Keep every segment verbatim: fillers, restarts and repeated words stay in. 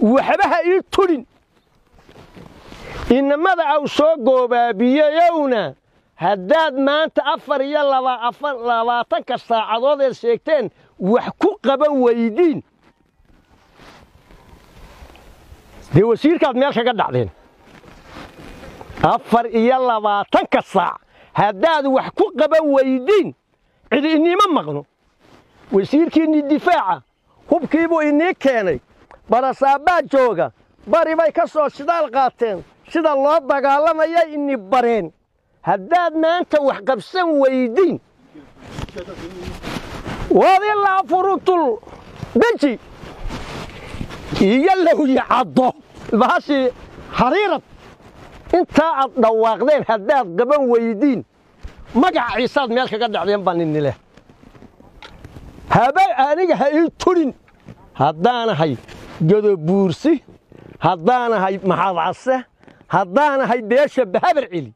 وحبها يطرن إنما ذا أوسق وبابية يونا هداد ما أنت أفر يلا لا أفر لا لا تكسر عضاد السكتين وحقوق بويدين دي وسير كاد ماشي قد عدين أفر يلا لا تكسر هداد وحقوق بويدين عد إني ما مغنو وسير كين الدفاع هو كيبو إني كاني برسابات جوجا بري باي كسر شدال قاتين شدال الله بقى لما يا إني برين هداد ما أنت وحقبسن ويدين وهذه الله فروت بنتي يلا هو يعضه بهاشي حريرة أنت دواقدين هداد قبل ويدين ما جا عيساد مالك قد عدين بنين له هبا أنا هاي تورين هدانا هاي جدو بورسي هدانا هاي محاض عصة هدانا هاي بيشة بهبر علي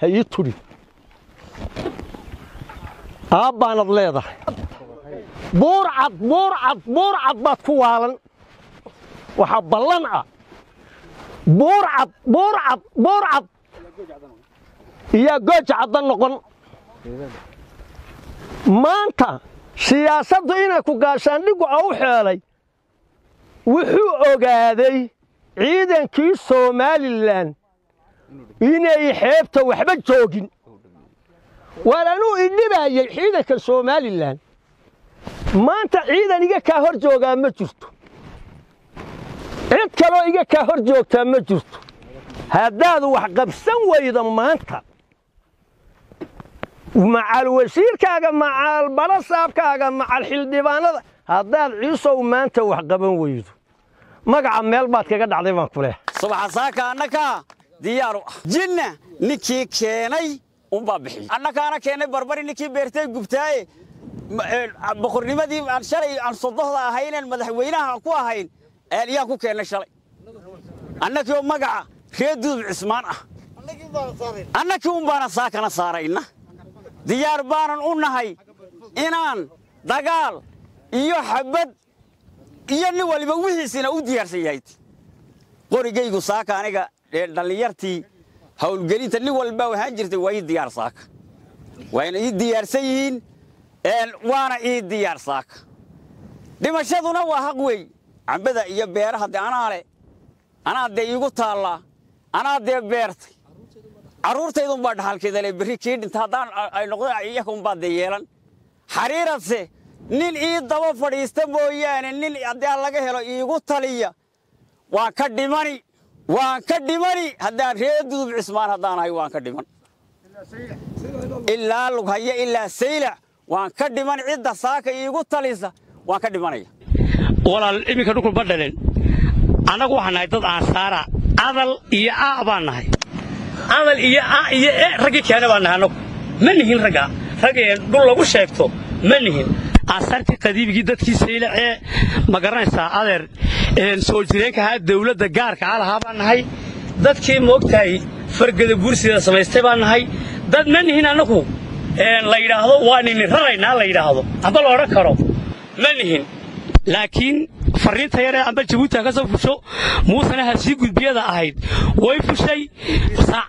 هي توري أبا أنا ضليضة بورعة بورعة بورعة بطفوالن وحبلنعة بورعة بورعة بورعة يا قوج عدن نقول ما أنت سياسة دينا كوكاشان ليكو أو حالي وحو أوغادي عيدا كي سومالي لان إني حيبته وحبة جوجين ورانو إني بهاي حيدا كالصومالي لان ما أنت عيدا إيجا كهر جوجا ما جرتو عيد كلو إيجا كهر جوجا ما جرتو هداد وحقبسن ويدا ما أنت ومع الوزير كاجا مع البرصاب كاجا مع الحلديبان هداد عيسى وما أنت وحقبن ويدو مقع ميلبات كاجا عظيم كله صباح ساكا نكا ديارو جنة نكى كيناي ومبابحي أنا كأنا كيناي بربري نكى بيرتاي جبتاي بخورني ما دي عن شري عن صدها هين المدحوينها أقوى هين ألياكو كيناي شري أنا كيوم مجا خدود عثمانة أنا كيوم بنا ساكنة صارينا ديار بارن قلنا هاي إنان دجال يحبد يلي واللي بقوله سنا وديار سيايت قري جيجو ساكا أنا كا دليرتي هول قريت اللي والباو هنجرت ويد ديار ساك وين يد ديار سين وانا يد ديار ساك دمشقنا وهقوي عم بدأ يبير هذا أنا عليه أنا ده يقول تلا أنا ده بيرت عروت يدوم بعد حال كده اللي بريكيد تهدان اللقطة أيكم بعد يالن حريرة سه نيل يد دوا فريست بويا نيل أدي الله كهلا يقول تليا وأكد ماني وان كديماني هذا ريدو عثمان هذا أنا وان كديمان إلا لقاية إلا سيلة وان كديمان عدة ساك يقول تليسا وان كديماني ولا إبي كدوكل بدلين أنا قوحنا يتض عن سارة أذل إياه بانه أذل إياه إياه رجع كأنه بانه نو منهين رجع رجع دول لو شايفته منهين أثرت قديم جدا كسيلة مقرن سأذر سويترينك هاد دولة دجارك على هابان هاي دت كي موقتاي فرق البورصة السماستبان هاي دت من هنا نخو لا يراهذا واني نهرينا لا يراهذا هذا لورا كرو من هنا لكن فريت هيرة عم بتجيبوا تكذب فشو مو سنة هسيق بيدا عيد ويفشي ساع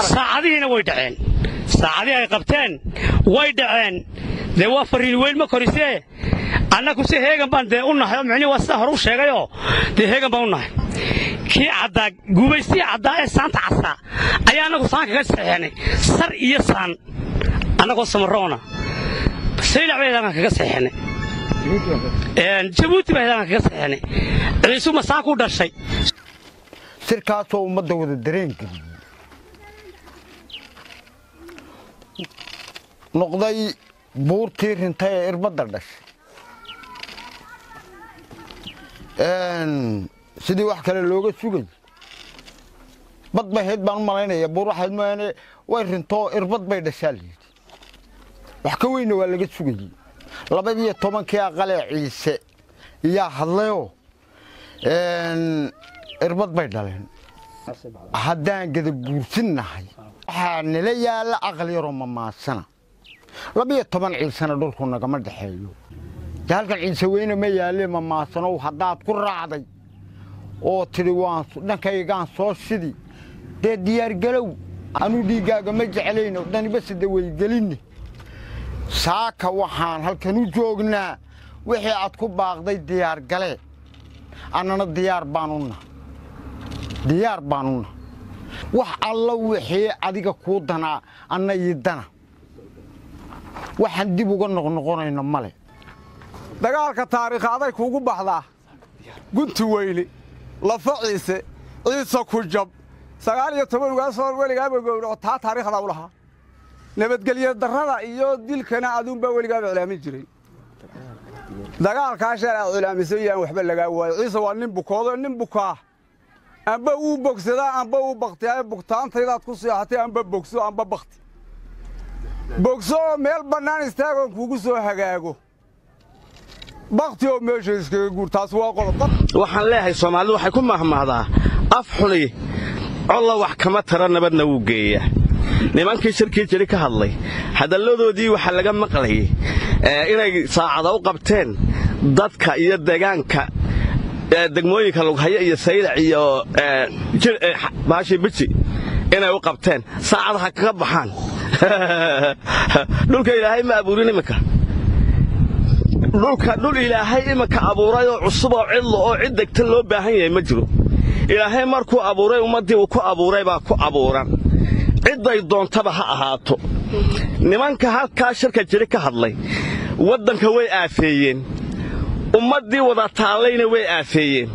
ساعدي هنا ويدعين ساعدي يا كابتن ويدعين ذو فريل وين ما كريسة أنا كوسي هيجا بند أقولنا حيوم يعني وسهروا شجعيو ده هيجا بقولنا كي عدا جوبيسي عدا إنسان تعصى أي أنا كوسان كجس يعني سر إنسان أنا كوس مرانا سيلع بيدنا كجس يعني جبوت بيدنا كجس يعني رئيسو مساكو ده شيء سركاتو مدو الدرينك نقضي بورتير إنتهى إربادردش أن سيدي واحد كله لوجت سوقي بض بهيد بان مالنا يا بور واحد مالنا وين تو إرباط بيد السالي وحكوين ولا جت سوقي لبيبي طبعا كيا غلا عيسى يا حلو أن إرباط بيد لهن هدان قد بورتنا هاي حنليا لا أغلى رمما سنة لبيبي طبعا عيسى أنا دول كنا كمرد حيو halka cinsaweyna ma yaalay ma maasano hadaad ku raacday oo tiri waan dhankaygaan soo sidii de diyaar galow anu dhigaaga ma jeclayno dani bas daway galin saaka waxaan halkan u joognaa wixii aad ku baaqday diyaar gale anana diyaar baanuna diyaar baanuna wax alla wixii adiga ku danaa anna yidana waxaan dib uga noqnoqonayna male dagaalka taariikh aday kuugu baxda guntu weyli la faciise ciisa ku jab sagaal iyo toban gaas hor weligaa ma gowraco taa taariikhda u laha nabadgelyo darada iyo dilkana aduunba weligaa culaamin jiray dagaalka sheer culaamisayaan waxba laga waayo ciisa waa nin bukoodo nin bukaa amba uu bogsada amba uu baqtiyaa bugtaantaydaad ku saaxatay amba bogso amba baqti bogso meel banaan istaago kuugu soo hagaago بقتيو ميشيس كورتاس واقلب وحن لها الصومال وحيكون مهما هذا أفحلي الله وحكمة ترى نبدنا وجيه نمان كشركة شركة الله هذا اللودو دي وحلا جم مقلي إنا صعد وقبتين ضد كيد دجان ك دجموي كلو هي يسيل يا ماشي بتشي إنا وقبتين صعد هكذا حان دول كيلا هاي ما أبوريني مكان لوكا لول إلهي إما كأبوراي عصبة عضل أو عدك تلو بهاي مجرو إلهي ماركو أبوراي ومدي وكو أبوراي باكو أبوران عدة يدون تبها أهاتو نمان كهات كاشر كجريك هذلي ودن كوي آفيين ومدي وذا تعلين وي آفيين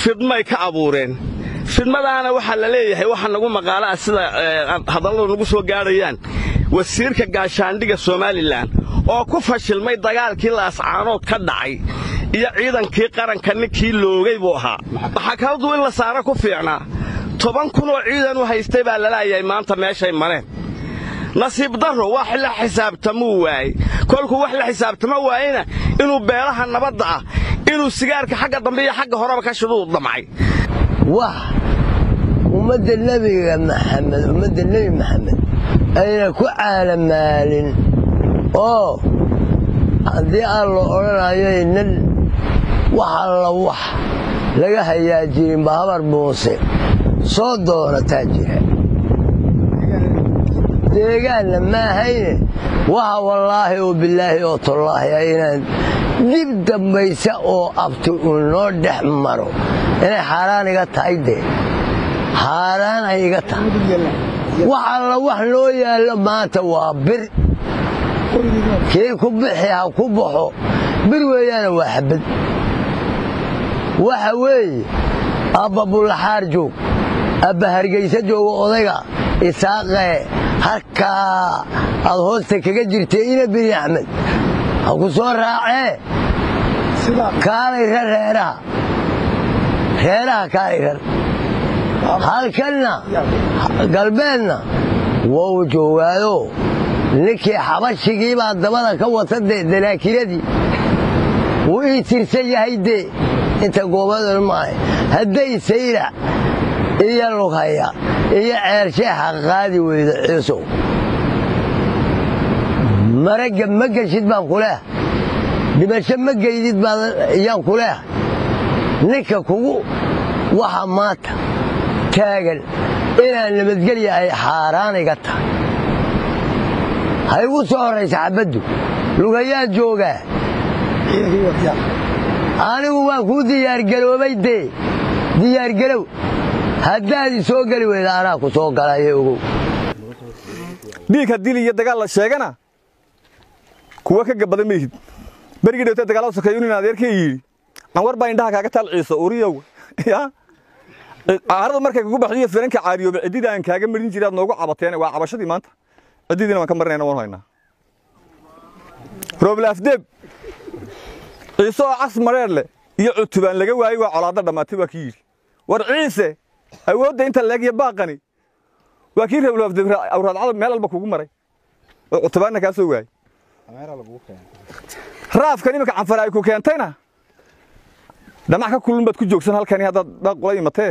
فدماي كأبورين فدما ده أنا وحلا ليه هي وحنا نقول مقالة أسلا هذلوا نقول سو جاريان والسير كجاشان ديك الصومالي لان oo ku fashilmay dagaalkii la ascaanood ka dhacay iyo ciidankii qaranka ninkii loogay buu ahaa waxa ka duwan la saara ku fiicnaa toban kun oo ciidan u haystay baa la laayay maanta meeshay mareen nasiib darro wax la xisaabtamo waay kolku wax la xisaabtamo waayna inuu beelaha nabadda ah inuu sigaarka xagga dambe iyo xagga horeba ka shido dhamay waa ummadda nabiga maxamed ummadda nabiga maxamed ayna ku caalamaalin oo hadii alla oranayo inaan waxa la wax laga hayaa jirin baabar boose soo doorata jira deegaan ma hayne waxa wallahi oo billahi oo tallahi inaan dib dambaysa oo abtu noo dhex maro inay xaraan iga tahay de xaraan ay iga tahay waxa la wax loo yaalo maanta waa bir كي كبحيها كبحو بالويانا واحد وحوي أبا أبو الحارجو أبا هرقيسجو وأضيقا إساقي هكا الهوستك كجرتين بني أحمد أكو صور راعي كاري ريرها ريرها كاري رير هالكلنا قلبنا ووجوايو لكي حبشكي بعد ما كوت الدلاكيلدي ويترسل هيدي انت قوبادر معي هدي سيرة هي الرخية هي عرشها غادي ويدعسو مرقب مكة شد بان كلها بمشم مكة يديد بان يان كلها لكا كو وحمات تاقل إلا اللي بتقلي اي حاراني قطع هاي وصار رئيس عبده لقيا جوجا أنا وواقود يارجلو بيدي دي يارجلو هذا دي سوقلي ولا أنا كسوق على يوجو ديك هديلي يدقال الله شجعنا كواك قبض ميت برجع دوت يدقال الله سكيوني نادر كي نور بايندها كأك تلعي صوريو يا عرض مركب كوب حليه فرنك عاريو بدي ده إنك هاجم مرين جدار نوجو عبطيان وعبشتي مانت أدينا ما كمرنا أنا ورانا. روب الأفدب. عيسى عصمر يرلي يعتبان لجوا أيوة على ضد ما تبى كير. ورعيسى أيوة ده أنت اللي يباقني. وكير روب الأفدب أوراد عرب مال البكوج مري. عتبان كاسو وعي. راف كني مك عفرايكو كأنتنا. ده معك كلهم بتكوجوك سنهال كني هذا ده قليل متى.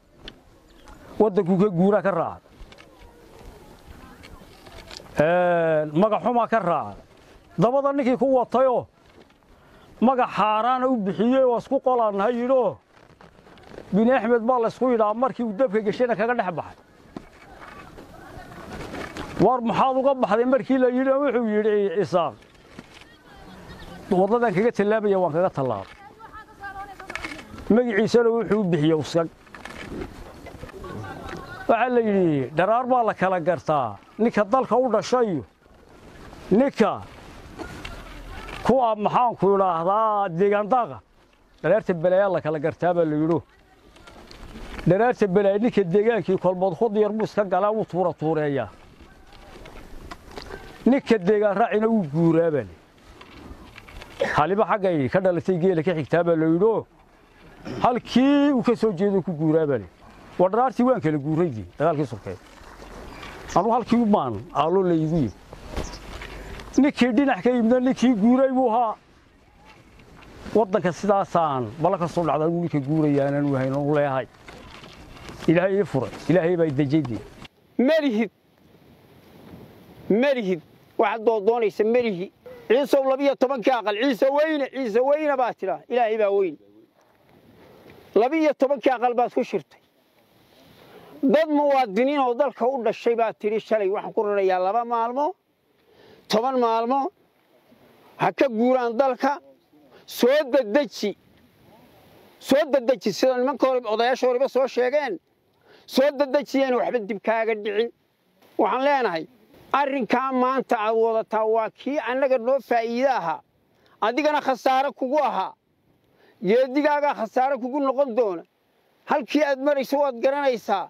ودقوك جورا كر عض. ما قحوا ما كر عض. دبضا نكى قوة طيو. ماجا حاران وبحية واسكو قلنا هيرو بن أحمد بالله سكوي العمر كي ودب كجشنا كجنا حبحد وار محاضو قب حد المركي لا يروح ويري إساق وضلنا كجت اللاب يا وان كجت اللاب مجي عيسى يروح وبحية وسق وعلى درار بالله كلا قرطا نكذل كورنا شيء نكا كوا محان كولا هذا ديجان داغا درت بلايا الله كلا قرتابا اللي يروح درت بلايا نيك الديجان كي كل مضخود يرمس كقلا وطورة طورية نيك الديجان راعينا وجورا بلي حالي بحاجة كذا لتيجي لك حكتابا اللي يروح هل كي وكسر جيدك وجورا بلي ودرارتي وين كل جورا يجي تقال كسر كي أروح هل كي وبان أروح اللي يجي نكير دي نحكي من نكير جوري وها وضك السداع سان بلك الصول على نكير جوري أنا وهاي نقول هاي إلى هاي فرع إلى هاي بيد جدي مريه مريه واحد ضوني اسم مريه عيسى ولبيه طبعا كاقل عيسى وين عيسى وين باتلا إلى هاي وين لبيه طبعا كاقل بس وشرتي ضد موادنين وضل كود الشيء باتري شلي واحد كورنا يلا بقى معلمه طبعاً معلومه هكذا جوران ذلك سود الدجي سود الدجي سلام من قرب أضيع شوري بس هو شجعان سود الدجي أنا وحبت بكاعة الدين وحنا لنا هاي أرين كام ما أنت عوضة تواكي أنا قدرنا فائدها عندي أنا خسارة كوها يدي كأنا خسارة كون لقون دون هل كي أدمر يسود قرنا يسا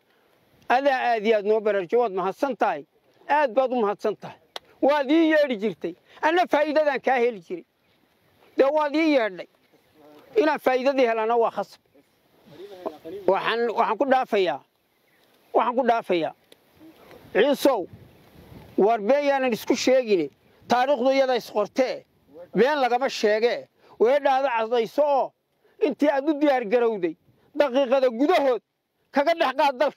هذا هذه أدنو بررجوات محسنتاي، أد بعض محسنتاي. وادي يارد جرتي أنا فائدة ذا كاهل جري ده وادي يارد إن فائدة ذي هلا نوا خصب وحن وحنكون دافيا وحنكون دافيا عيسو وربيا نسكت شيء تاريخ ضي هذا يسقطه بين لقمة شيء وهذا هذا عز يسوع أنت أدو ديار جرودي دقيقة ده جدهود كقدر حقادك